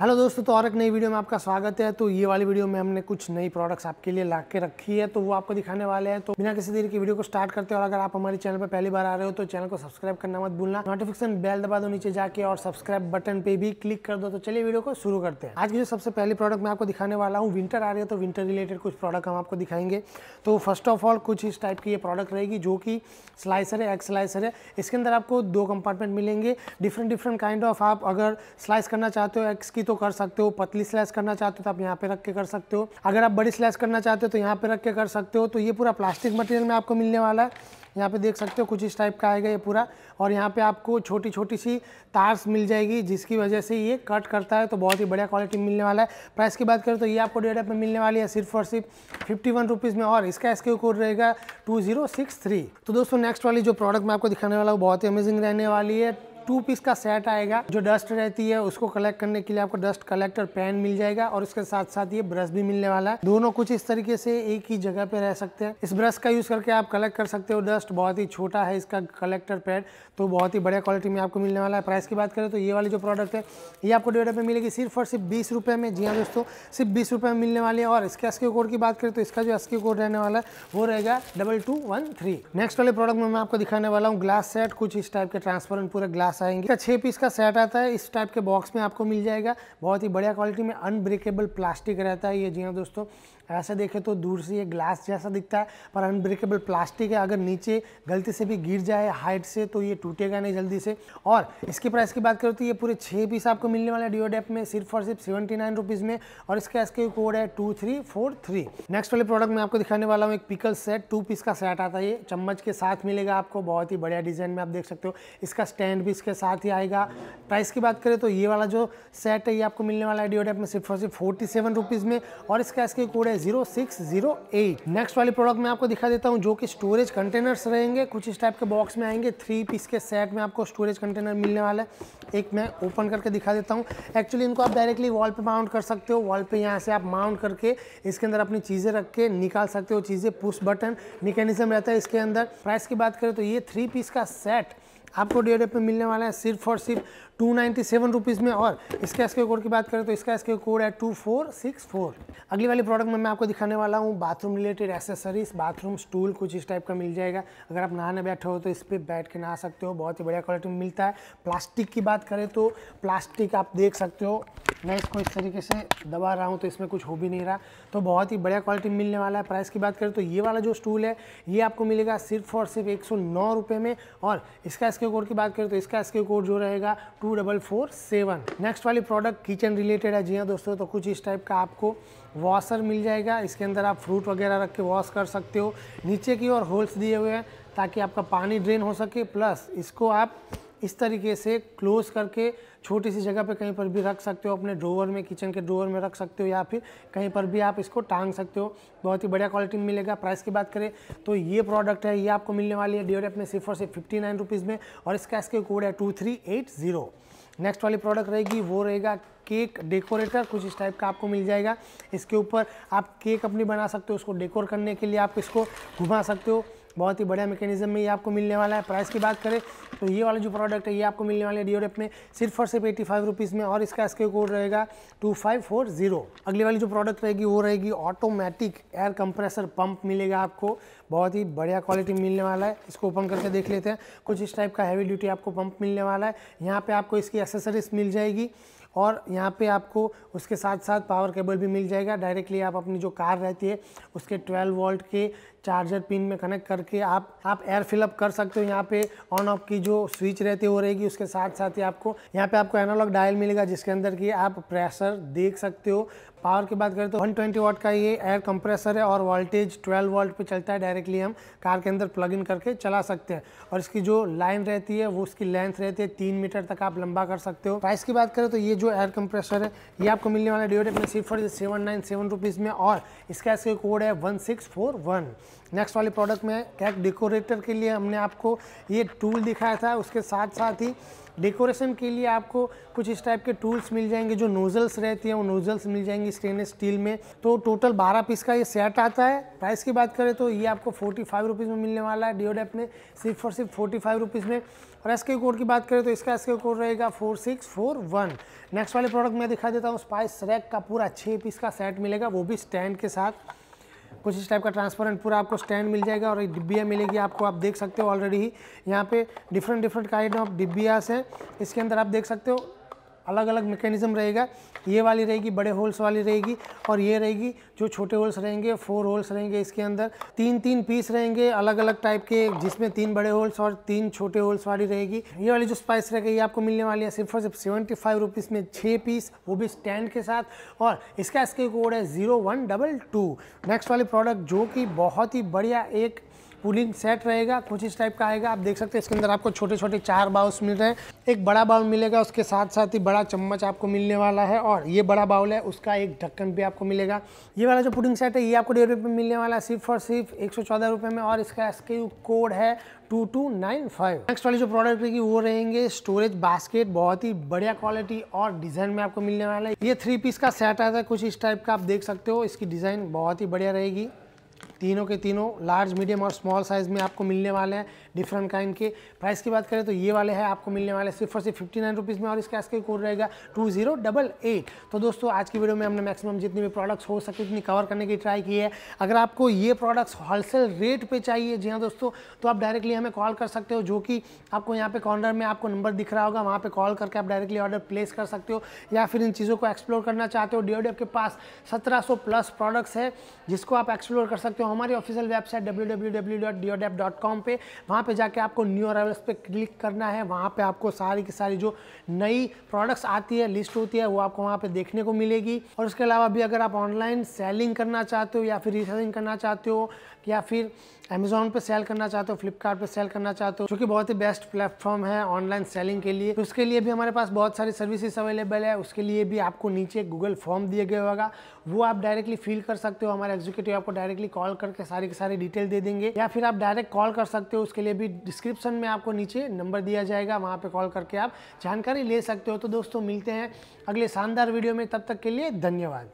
Hello दोस्तों, तो और एक नई वीडियो में आपका स्वागत है। तो ये वाली वीडियो में हमने कुछ नई प्रोडक्ट्स आपके लिए ला के रखी है, तो वो आपको दिखाने वाले हैं। तो बिना किसी देर की वीडियो को स्टार्ट करते हैं, और अगर आप हमारे चैनल पर पहली बार आ रहे हो तो चैनल को सब्सक्राइब करना मत भूलना, नोटिफिकेशन बेल दबा दो नीचे जाके और सब्सक्राइब बटन पे भी क्लिक कर दो। तो चलिए वीडियो को शुरू करते हैं। आज की जो सबसे पहली प्रोडक्ट मैं आपको दिखाने वाला हूँ, विंटर आ रही है तो विंटर रिलेटेड कुछ प्रोडक्ट हम आपको दिखाएंगे। तो फर्स्ट ऑफ ऑल कुछ इस टाइप की ये प्रोडक्ट रहेगी, जो कि स्लाइसर है, एग स्लाइसर है। इसके अंदर आपको 2 कंपार्टमेंट मिलेंगे डिफरेंट काइंड ऑफ। आप अगर स्लाइस करना चाहते हो एग्स की तो कर सकते हो, पतली स्लाइस करना चाहते हो तो आप यहाँ पे रख के कर सकते हो, अगर आप बड़ी स्लाइस करना चाहते हो तो यहाँ पे रख के कर सकते हो। तो ये पूरा प्लास्टिक मटेरियल में आपको मिलने वाला है, यहाँ पे देख सकते हो कुछ इस टाइप का आएगा ये पूरा। और यहाँ पे आपको छोटी छोटी सी तार्स मिल जाएगी, जिसकी वजह से ये कट करता है, तो बहुत ही बढ़िया क्वालिटी मिलने वाला है। प्राइस की बात करें तो ये आपको DeoDap में मिलने वाली है सिर्फ और सिर्फ 51 रुपीज़ में, और इसका SKU कोड रहेगा 2063। तो दोस्तों नेक्स्ट वाली जो प्रोडक्ट मैं आपको दिखाने वाला हूँ बहुत ही अमेजिंग रहने वाली है। 2 पीस का सेट आएगा। जो डस्ट रहती है उसको कलेक्ट करने के लिए आपको डस्ट कलेक्टर पेन मिल जाएगा, और इसके साथ साथ ये ब्रश भी मिलने वाला है। दोनों कुछ इस तरीके से एक ही जगह पे रह सकते हैं। इस ब्रश का यूज करके आप कलेक्ट कर सकते हो डस्ट। बहुत ही छोटा है इसका कलेक्टर पैड, तो बहुत ही बढ़िया क्वालिटी में आपको मिलने वाला है। प्राइस की बात करें तो ये वाली जो प्रोडक्ट है ये आपको DeoDap में मिलेगी सिर्फ और सिर्फ 20 रुपये में। जी हाँ दोस्तों, सिर्फ 20 रुपये में मिलने वाली है। और इसके SKU कोड की बात करें तो इसका जो SKU कोड रहने वाला है वो रहेगा 2213। नेक्स्ट वाले प्रोडक्ट में मैं आपको दिखाने वाला हूँ ग्लास सेट। कुछ इस टाइप के ट्रांसपेरेंट पूरा ग्लास आएंगे। इसका 6 पीस का सेट आता है, इस टाइप के बॉक्स में आपको मिल जाएगा। बहुत ही बढ़िया क्वालिटी में अनब्रेकेबल प्लास्टिक रहता है ये। जी हाँ दोस्तों, ऐसे देखें तो दूर से ये ग्लास जैसा दिखता है, पर अनब्रेकेबल प्लास्टिक है। अगर नीचे गलती से भी गिर जाए हाइट से तो ये टूटेगा नहीं जल्दी से। और इसकी प्राइस की बात करें तो ये पूरे 6 पीस आपको मिलने वाला है DeoDap में सिर्फ और सिर्फ 79 रुपीज़ में, और इसका SKU कोड है 2343। नेक्स्ट वाले प्रोडक्ट में आपको दिखाने वाला हूँ एक पिकल सेट। 2 पीस का सेट आता है, ये चम्मच के साथ मिलेगा आपको। बहुत ही बढ़िया डिजाइन में आप देख सकते हो, इसका स्टैंड भी इसके साथ ही आएगा। प्राइस की बात करें तो ये वाला जो सेट है ये आपको मिलने वाला है DeoDap में सिर्फ और सिर्फ 47 रुपीज़ में, और इसका SKU कोड है 0608। नेक्स्ट वाले प्रोडक्ट में आपको दिखा देता हूँ, जो कि स्टोरेज कंटेनर्स रहेंगे। कुछ इस टाइप के बॉक्स में आएंगे। 3 पीस के सेट में आपको स्टोरेज कंटेनर मिलने वाला है। एक मैं ओपन करके दिखा देता हूँ। एक्चुअली इनको आप डायरेक्टली वॉल पे माउंट कर सकते हो। वॉल पे यहाँ से आप माउंट करके इसके अंदर अपनी चीज़ें रख के निकाल सकते हो। चीज़ें पुश बटन मैकेनिज्म रहता है इसके अंदर। प्राइस की बात करें तो ये 3 पीस का सेट आपको DeoDap में मिलने वाला है सिर्फ और सिर्फ 297 रुपीज़ में, और इसका SKU कोड की बात करें तो इसका SKU कोड है 2464। अगली वाली प्रोडक्ट में मैं आपको दिखाने वाला हूँ bathroom related accessories. Bathroom stool कुछ इस टाइप का मिल जाएगा। अगर आप नहाने बैठे हो तो इस पर बैठ के नहा सकते हो, बहुत ही बढ़िया क्वालिटी में मिलता है। प्लास्टिक की बात करें तो प्लास्टिक आप देख सकते हो, मैं इसको इस तरीके से दबा रहा हूँ तो इसमें कुछ हो भी नहीं रहा, तो बहुत ही बढ़िया क्वालिटी में मिलने वाला है। प्राइस की बात करें तो ये वाला जो स्टूल है ये आपको मिलेगा सिर्फ और सिर्फ 109 रुपये में, और इसका SKU कोड की बात करें तो इसका SKU कोड जो रहेगा 2447। नेक्स्ट वाली प्रोडक्ट किचन रिलेटेड है। जी हाँ दोस्तों, तो कुछ इस टाइप का आपको वॉशर मिल जाएगा। इसके अंदर आप फ्रूट वगैरह रख के वॉश कर सकते हो। नीचे की ओर होल्स दिए हुए हैं ताकि आपका पानी ड्रेन हो सके, प्लस इसको आप इस तरीके से क्लोज करके छोटी सी जगह पे कहीं पर भी रख सकते हो। अपने ड्रोवर में, किचन के ड्रोवर में रख सकते हो, या फिर कहीं पर भी आप इसको टांग सकते हो। बहुत ही बढ़िया क्वालिटी में मिलेगा। प्राइस की बात करें तो ये प्रोडक्ट है, ये आपको मिलने वाली है DeoDap में सिर्फ और सिर्फ 59 रुपीज़ में, और इसका SKU कोड है 2380। नेक्स्ट वाली प्रोडक्ट रहेगी, वो रहेगा केक डेकोरेटर। कुछ इस टाइप का आपको मिल जाएगा। इसके ऊपर आप केक अपनी बना सकते हो, उसको डेकोर करने के लिए आप इसको घुमा सकते हो। बहुत ही बढ़िया मैकेनिज्म में ये आपको मिलने वाला है। प्राइस की बात करें तो ये वाला जो प्रोडक्ट है ये आपको मिलने वाला है DeoDap में सिर्फ और सिर्फ 85 रुपीज़ में, और इसका SKU कोड रहेगा 2540। अगली वाली जो प्रोडक्ट रहेगी वो रहेगी ऑटोमेटिक एयर कंप्रेसर पंप मिलेगा आपको। बहुत ही बढ़िया क्वालिटी मिलने वाला है। इसको ओपन करके देख लेते हैं। कुछ इस टाइप का हैवी ड्यूटी आपको पंप मिलने वाला है। यहाँ पर आपको इसकी एसेसरीज मिल जाएगी, और यहाँ पे आपको उसके साथ साथ पावर केबल भी मिल जाएगा। डायरेक्टली आप अपनी जो कार रहती है उसके 12 वोल्ट के चार्जर पिन में कनेक्ट करके आप एयर फिलअप कर सकते हो। यहाँ पे ऑन ऑफ की जो स्विच रहती है वो रहेगी। उसके साथ साथ ही आपको यहाँ पे आपको एनालॉग डायल मिलेगा, जिसके अंदर की आप प्रेशर देख सकते हो। पावर की बात करें तो 120 वाट का ये एयर कंप्रेसर है, और वोल्टेज 12 वोल्ट पे चलता है। डायरेक्टली हम कार के अंदर प्लग इन करके चला सकते हैं, और इसकी जो लाइन रहती है वो उसकी लेंथ रहती है 3 मीटर तक आप लंबा कर सकते हो। प्राइस की बात करें तो ये जो एयर कंप्रेसर है ये आपको मिलने वाला है DeoDap में सिर्फ और 797 रुपीज़ में, और इसका SKU कोड है 1641। नेक्स्ट वाले प्रोडक्ट में कैक डेकोरेटर के लिए हमने आपको ये टूल दिखाया था, उसके साथ साथ ही डेकोरेशन के लिए आपको कुछ इस टाइप के टूल्स मिल जाएंगे, जो नोजल्स रहती हैं वो नोजल्स मिल जाएंगी स्टेनलेस स्टील में। तो टोटल 12 पीस का ये सेट आता है। प्राइस की बात करें तो ये आपको 45 रुपीज़ में मिलने वाला है DeoDap में, सिर्फ और सिर्फ 45 रुपीज़ में। और SKU कोड की बात करें तो इसका SKU कोड रहेगा 4641। नेक्स्ट वाले प्रोडक्ट मैं दिखा देता हूँ, स्पाइस रैक का पूरा 6 पीस का सेट मिलेगा, वो भी स्टैंड के साथ। कुछ इस टाइप का ट्रांसपेरेंट पूरा आपको स्टैंड मिल जाएगा और डिब्बियाँ मिलेगी आपको। आप देख सकते हो ऑलरेडी ही यहाँ पे डिफरेंट काइंड ऑफ डिब्बियास हैं। इसके अंदर आप देख सकते हो अलग अलग मैकेनिज्म रहेगा। ये वाली रहेगी बड़े होल्स वाली रहेगी, और ये रहेगी जो छोटे होल्स रहेंगे, 4 होल्स रहेंगे इसके अंदर। 3 पीस रहेंगे अलग अलग टाइप के, जिसमें 3 बड़े होल्स और 3 छोटे होल्स वाली रहेगी। ये वाली जो स्पाइस रहेगी ये आपको मिलने वाली है सिर्फ और सिर्फ 75 रुपीज़ में 6 पीस, वो भी स्टैंड के साथ। और इसका SKU कोड है 0122। नेक्स्ट वाली प्रोडक्ट जो कि बहुत ही बढ़िया एक पुलिंग सेट रहेगा, कुछ इस टाइप का आएगा। आप देख सकते हैं इसके अंदर आपको छोटे छोटे 4 बाउल्स मिल रहे हैं, एक बड़ा बाउल मिलेगा, उसके साथ साथ ही बड़ा चम्मच आपको मिलने वाला है, और ये बड़ा बाउल है उसका एक ढक्कन भी आपको मिलेगा। ये वाला जो पुडिंग सेट है ये आपको ₹100 में मिलने वाला है सिर्फ और सिर्फ 114 में, और इसका SKU कोड है 2295। नेक्स्ट वाली जो प्रोडक्ट रहेगी वो रहेंगे स्टोरेज बास्केट, बहुत ही बढ़िया क्वालिटी और डिज़ाइन में आपको मिलने वाला है। ये 3 पीस का सेट आता है कुछ इस टाइप का, आप देख सकते हो। इसकी डिज़ाइन बहुत ही बढ़िया रहेगी, तीनों के तीनों लार्ज मीडियम और स्मॉल साइज़ में आपको मिलने वाले हैं डिफरेंट काइंड के। प्राइस की बात करें तो ये वाले हैं आपको मिलने वाले सिर्फ और सिर्फ 59 रुपीज़ में, और इसका SKU कोड रहेगा 2088। तो दोस्तों आज की वीडियो में हमने मैक्सिमम जितनी भी प्रोडक्ट्स हो सके उतनी कवर करने की ट्राई की है। अगर आपको ये प्रोडक्ट्स होलसेल रेट पर चाहिए, जी हाँ दोस्तों, तो आप डायरेक्टली हमें कॉल कर सकते हो, जो कि आपको यहाँ पर कॉर्नर में आपको नंबर दिख रहा होगा, वहाँ पर कॉल करके आप डायरेक्टली ऑर्डर प्लेस कर सकते हो। या फिर इन चीज़ों को एक्सप्लोर करना चाहते हो, DeoDap के पास 1700 प्लस प्रोडक्ट्स है जिसको आप एक्सप्लोर कर सकते हो। हमारी ऑफिशियल वेबसाइट www.deodap.com पे, वहाँ पे जाके आपको न्यू अराइवल्स पे क्लिक करना है। वहाँ पे आपको सारी की सारी जो नई प्रोडक्ट्स आती है लिस्ट होती है वो आपको वहाँ पे देखने को मिलेगी। और उसके अलावा भी अगर आप ऑनलाइन सेलिंग करना चाहते हो या फिर रीसेलिंग करना चाहते हो या फिर अमेजोन पे सेल करना चाहते हो, फ्लिपकार्ट पे सेल करना चाहते हो, जो कि बहुत ही बेस्ट प्लेटफॉर्म है ऑनलाइन सेलिंग के लिए, तो उसके लिए भी हमारे पास बहुत सारी सर्विसेज अवेलेबल है। उसके लिए भी आपको नीचे गूगल फॉर्म दिए गए होगा, वो आप डायरेक्टली फिल कर सकते हो। हमारे एग्जीक्यूटिव आपको डायरेक्टली कॉल करके सारी की सारी डिटेल दे देंगे, या फिर आप डायरेक्ट कॉल कर सकते हो। उसके लिए भी डिस्क्रिप्शन में आपको नीचे नंबर दिया जाएगा, वहाँ पर कॉल करके आप जानकारी ले सकते हो। तो दोस्तों मिलते हैं अगले शानदार वीडियो में, तब तक के लिए धन्यवाद।